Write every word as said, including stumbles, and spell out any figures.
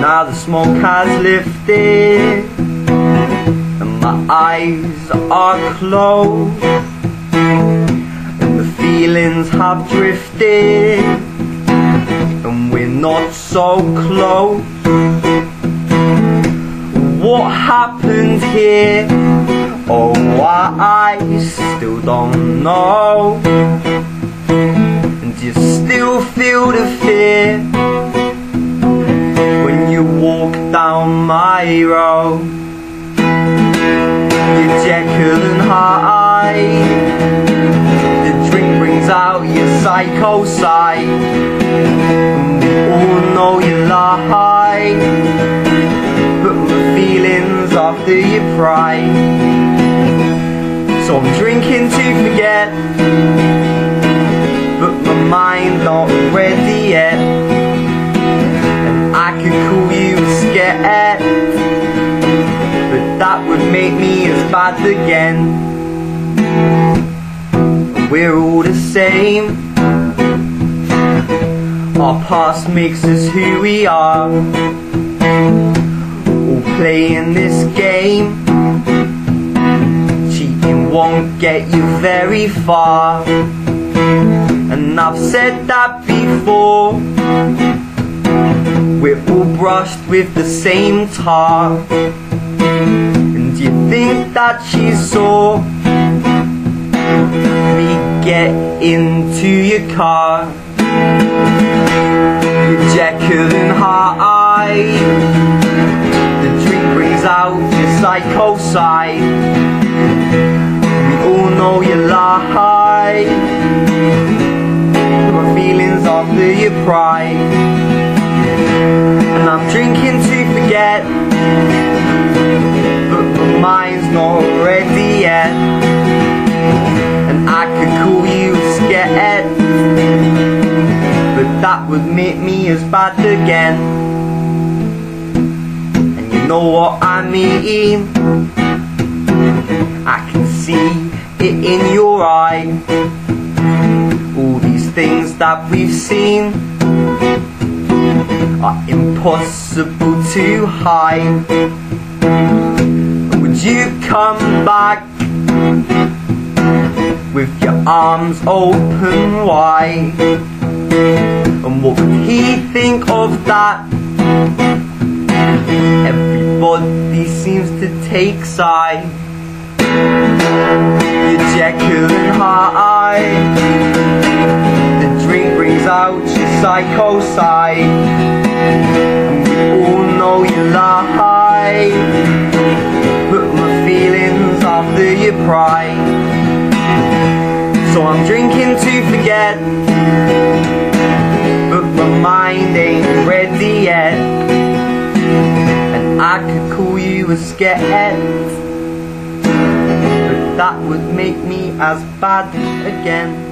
Now the smoke has lifted and my eyes are closed, and the feelings have drifted and we're not so close. What happened here? Oh, I still don't know. And you still feel the fear down my road. You're Jekyll and Hyde. The drink brings out your psycho side, and we all know you lie, but the feeling's after your pride. So I'm drinking to forget, but my mind's not ready yet. And I could call you At, but that would make me as bad again. We're all the same. Our past makes us who we are. All playing this game. Cheating won't get you very far. And I've said that before. We're all brushed with the same tar. And you think that she saw me get into your car. You're Jekyll and Hyde. The drink brings out your psycho side. We all know you lie, but feelings after your pride. And I'm drinking to forget, but my mind's not ready yet. And I could call you scared, but that would make me as bad again. And you know what I mean. I can see it in your eye. All these things that we've seen are impossible to hide. Would you come back with your arms open wide? And what would he think of that? Everybody seems to take sides. You're Jekyll and Hyde. The drink brings out your psycho side. And we all know you lie, but my feelings after your pride. So I'm drinking to forget, but my mind ain't ready yet. And I could call you a scared, but that would make me as bad again.